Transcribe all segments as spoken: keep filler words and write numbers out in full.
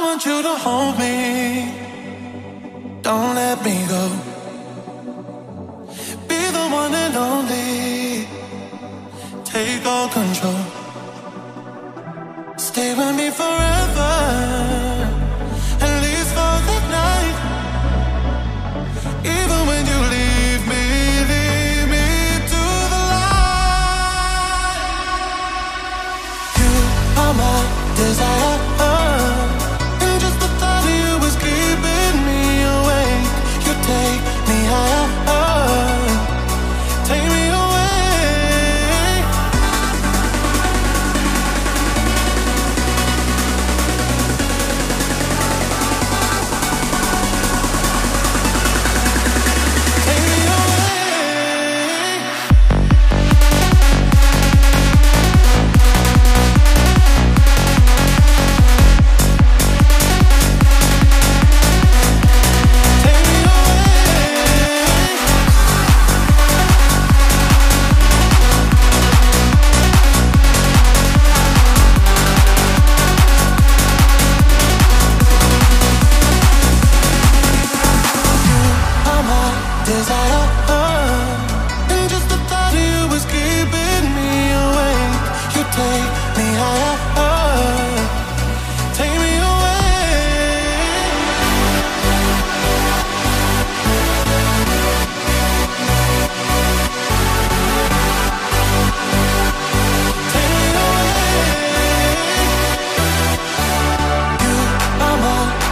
I want you to hold me, don't let me go. Be the one and only, take all control. Stay with me forever, at least for the night. Even when you leave me, leave me to the light. You are my desire.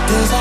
Cause